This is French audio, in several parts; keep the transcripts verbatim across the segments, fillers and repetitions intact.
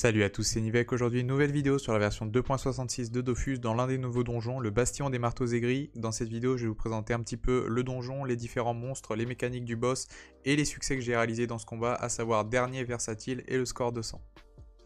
Salut à tous, c'est Nivek. Aujourd'hui, une nouvelle vidéo sur la version deux point soixante-six de Dofus dans l'un des nouveaux donjons, le Bastion des Marteaux-Aigris. Dans cette vidéo, je vais vous présenter un petit peu le donjon, les différents monstres, les mécaniques du boss et les succès que j'ai réalisés dans ce combat, à savoir dernier versatile et le score deux cents.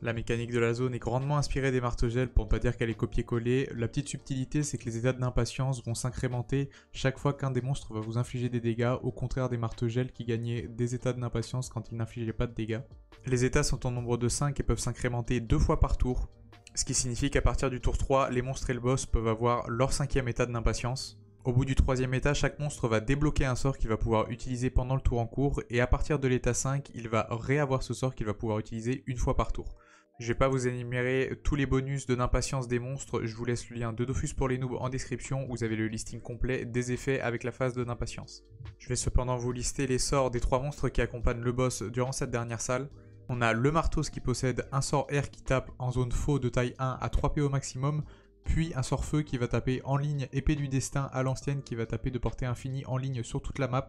La mécanique de la zone est grandement inspirée des marteaux-gels, pour ne pas dire qu'elle est copier-coller. La petite subtilité, c'est que les états d'impatience vont s'incrémenter chaque fois qu'un des monstres va vous infliger des dégâts, au contraire des marteaux-gels qui gagnaient des états d'impatience quand ils n'infligeaient pas de dégâts. Les états sont en nombre de cinq et peuvent s'incrémenter deux fois par tour, ce qui signifie qu'à partir du tour trois, les monstres et le boss peuvent avoir leur cinquième état d'impatience. Au bout du troisième état, chaque monstre va débloquer un sort qu'il va pouvoir utiliser pendant le tour en cours, et à partir de l'état cinq, il va réavoir ce sort qu'il va pouvoir utiliser une fois par tour. Je vais pas vous énumérer tous les bonus de l'impatience des monstres, je vous laisse le lien de Dofus pour les noobs en description, où vous avez le listing complet des effets avec la phase de l'impatience. Je vais cependant vous lister les sorts des trois monstres qui accompagnent le boss durant cette dernière salle. On a le Martos qui possède un sort air qui tape en zone faux de taille un à trois P au maximum, puis un sort feu qui va taper en ligne épée du destin à l'ancienne qui va taper de portée infinie en ligne sur toute la map.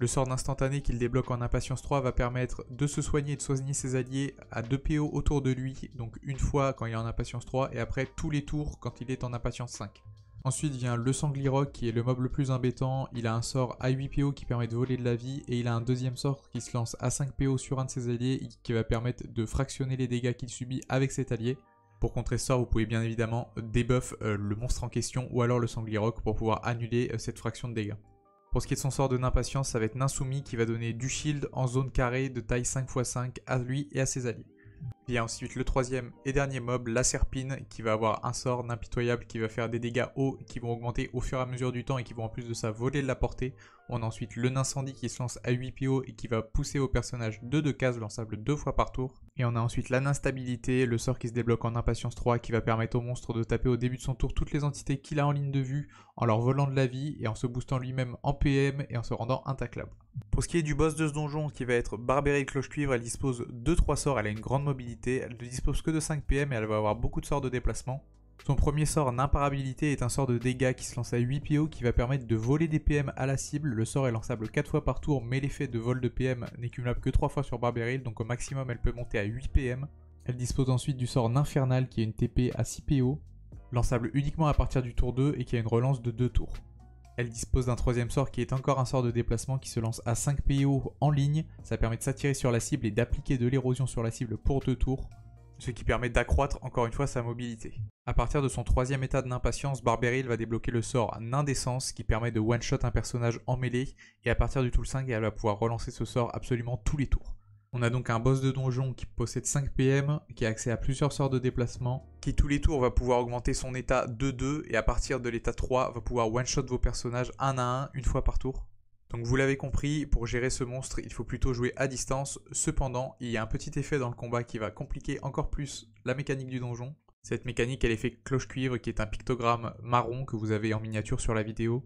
Le sort d'instantané qu'il débloque en impatience trois va permettre de se soigner et de soigner ses alliés à deux P O autour de lui, donc une fois quand il est en impatience trois et après tous les tours quand il est en impatience cinq. Ensuite vient le Sanglirok qui est le mob le plus embêtant, il a un sort à huit P O qui permet de voler de la vie et il a un deuxième sort qui se lance à cinq P O sur un de ses alliés et qui va permettre de fractionner les dégâts qu'il subit avec cet allié. Pour contrer ce sort, vous pouvez bien évidemment débuff le monstre en question ou alors le Sanglirok pour pouvoir annuler cette fraction de dégâts. Pour ce qui est de son sort de Nimpatience, ça va être Nincendie qui va donner du shield en zone carrée de taille cinq par cinq à lui et à ses alliés. Vient ensuite le troisième et dernier mob, la Serpine, qui va avoir un sort d'impitoyable qui va faire des dégâts hauts qui vont augmenter au fur et à mesure du temps et qui vont en plus de ça voler de la portée. On a ensuite le Nincendie qui se lance à huit P O et qui va pousser au personnage de deux cases lançables deux fois par tour. Et on a ensuite la Ninstabilité, le sort qui se débloque en impatience trois qui va permettre au monstre de taper au début de son tour toutes les entités qu'il a en ligne de vue en leur volant de la vie et en se boostant lui-même en P M et en se rendant intaclable. Pour ce qui est du boss de ce donjon qui va être Barbéryl Clochecuivre, elle dispose de trois sorts, elle a une grande mobilité, elle ne dispose que de cinq P M et elle va avoir beaucoup de sorts de déplacement. Son premier sort, Imparabilité, est un sort de dégâts qui se lance à huit P O qui va permettre de voler des P M à la cible. Le sort est lançable quatre fois par tour mais l'effet de vol de P M n'est cumulable que trois fois sur Barbéryl, donc au maximum elle peut monter à huit P M. Elle dispose ensuite du sort Infernal qui est une T P à six P O, lançable uniquement à partir du tour deux et qui a une relance de deux tours. Elle dispose d'un troisième sort qui est encore un sort de déplacement qui se lance à cinq P O en ligne. Ça permet de s'attirer sur la cible et d'appliquer de l'érosion sur la cible pour deux tours, ce qui permet d'accroître encore une fois sa mobilité. A partir de son troisième état de l'impatience, Barbéryl va débloquer le sort Indécence qui permet de one-shot un personnage en mêlée, et à partir du tour cinq, elle va pouvoir relancer ce sort absolument tous les tours. On a donc un boss de donjon qui possède cinq P M, qui a accès à plusieurs sorts de déplacement, qui tous les tours va pouvoir augmenter son état de deux, et à partir de l'état trois, va pouvoir one-shot vos personnages un à un, une fois par tour. Donc vous l'avez compris, pour gérer ce monstre, il faut plutôt jouer à distance. Cependant, il y a un petit effet dans le combat qui va compliquer encore plus la mécanique du donjon. Cette mécanique est l'effet Clochecuivre qui est un pictogramme marron que vous avez en miniature sur la vidéo.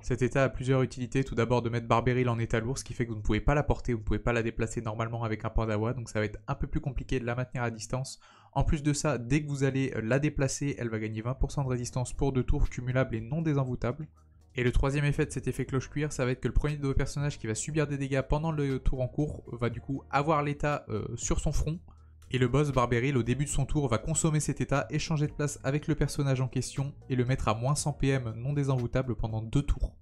Cet état a plusieurs utilités, tout d'abord de mettre Barbéryl en état lourd, ce qui fait que vous ne pouvez pas la porter, vous ne pouvez pas la déplacer normalement avec un Pandawa, donc ça va être un peu plus compliqué de la maintenir à distance. En plus de ça, dès que vous allez la déplacer, elle va gagner vingt pour cent de résistance pour deux tours cumulables et non désenvoûtables. Et le troisième effet de cet effet Clochecuivre, ça va être que le premier de vos personnages qui va subir des dégâts pendant le tour en cours va du coup avoir l'état euh, sur son front. Et le boss Barbéryl, au début de son tour, va consommer cet état et changer de place avec le personnage en question et le mettre à moins cent P M non désenvoûtable pendant deux tours.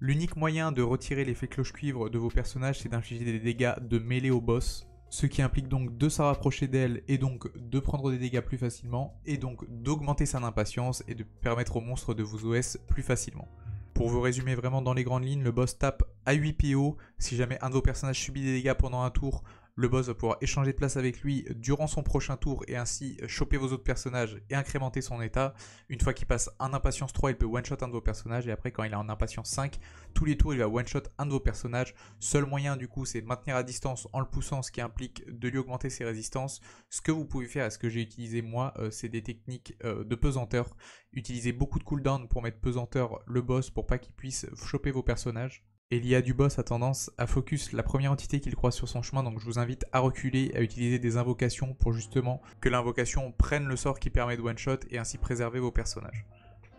L'unique moyen de retirer l'effet Clochecuivre de vos personnages, c'est d'infliger des dégâts de mêlée au boss. Ce qui implique donc de se rapprocher d'elle et donc de prendre des dégâts plus facilement et donc d'augmenter sa impatience et de permettre au monstre de vous O S plus facilement. Pour vous résumer vraiment dans les grandes lignes, le boss tape à huit P O, si jamais un de vos personnages subit des dégâts pendant un tour, le boss va pouvoir échanger de place avec lui durant son prochain tour et ainsi choper vos autres personnages et incrémenter son état. Une fois qu'il passe en impatience trois, il peut one-shot un de vos personnages et après quand il est en impatience cinq, tous les tours il va one-shot un de vos personnages. Seul moyen du coup c'est de maintenir à distance en le poussant, ce qui implique de lui augmenter ses résistances. Ce que vous pouvez faire, ce que j'ai utilisé moi, euh, c'est des techniques euh, de pesanteur. Utilisez beaucoup de cooldown pour mettre pesanteur le boss pour pas qu'il puisse choper vos personnages. Et l'I A du boss a tendance à focus la première entité qu'il croise sur son chemin, donc je vous invite à reculer, à utiliser des invocations pour justement que l'invocation prenne le sort qui permet de one-shot et ainsi préserver vos personnages.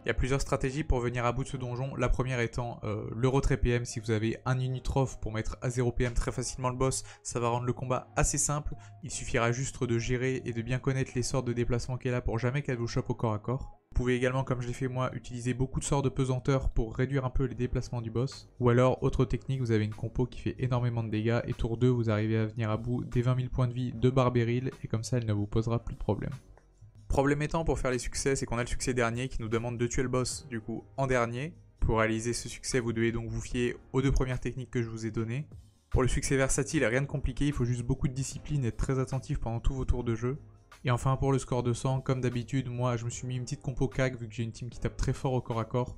Il y a plusieurs stratégies pour venir à bout de ce donjon. La première étant euh, le retrait P M. Si vous avez un unitrophe pour mettre à zéro P M très facilement le boss, ça va rendre le combat assez simple. Il suffira juste de gérer et de bien connaître les sorts de déplacement qu'elle a pour jamais qu'elle vous chope au corps à corps. Vous pouvez également, comme je l'ai fait moi, utiliser beaucoup de sorts de pesanteur pour réduire un peu les déplacements du boss. Ou alors, autre technique, vous avez une compo qui fait énormément de dégâts et tour deux, vous arrivez à venir à bout des vingt mille points de vie de Barbéryl et comme ça, elle ne vous posera plus de problème. Problème étant pour faire les succès, c'est qu'on a le succès dernier qui nous demande de tuer le boss, du coup, en dernier. Pour réaliser ce succès, vous devez donc vous fier aux deux premières techniques que je vous ai données. Pour le succès versatile, rien de compliqué, il faut juste beaucoup de discipline et être très attentif pendant tous vos tours de jeu. Et enfin pour le score de cent, comme d'habitude, moi je me suis mis une petite compo C A C vu que j'ai une team qui tape très fort au corps à corps.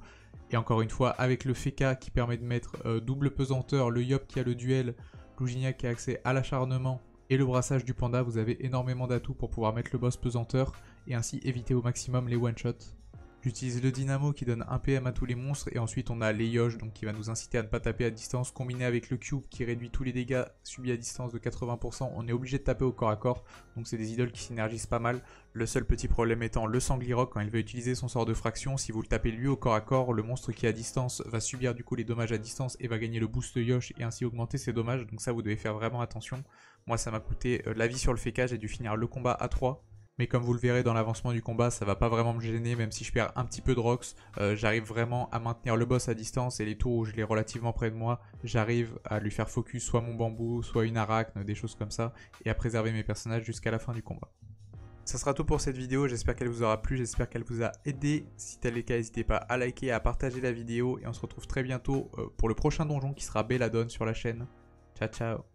Et encore une fois avec le Feca qui permet de mettre euh, double pesanteur, le Yop qui a le duel, Loujignac qui a accès à l'acharnement et le brassage du panda, vous avez énormément d'atouts pour pouvoir mettre le boss pesanteur et ainsi éviter au maximum les one-shots. J'utilise le dynamo qui donne un P M à tous les monstres et ensuite on a les yosh donc qui va nous inciter à ne pas taper à distance, combiné avec le cube qui réduit tous les dégâts subis à distance de quatre-vingts pour cent, on est obligé de taper au corps à corps, donc c'est des idoles qui synergisent pas mal. Le seul petit problème étant le Sanglirok, quand il va utiliser son sort de fraction, si vous le tapez lui au corps à corps, le monstre qui est à distance va subir du coup les dommages à distance et va gagner le boost yosh et ainsi augmenter ses dommages, donc ça vous devez faire vraiment attention. Moi ça m'a coûté la vie sur le Feca, j'ai dû finir le combat à trois. Mais comme vous le verrez dans l'avancement du combat, ça va pas vraiment me gêner, même si je perds un petit peu de Rox, euh, j'arrive vraiment à maintenir le boss à distance et les tours où je l'ai relativement près de moi, j'arrive à lui faire focus soit mon bambou, soit une arachne, des choses comme ça, et à préserver mes personnages jusqu'à la fin du combat. Ça sera tout pour cette vidéo, j'espère qu'elle vous aura plu, j'espère qu'elle vous a aidé. Si tel est le cas, n'hésitez pas à liker, à partager la vidéo, et on se retrouve très bientôt pour le prochain donjon qui sera Belladon sur la chaîne. Ciao ciao.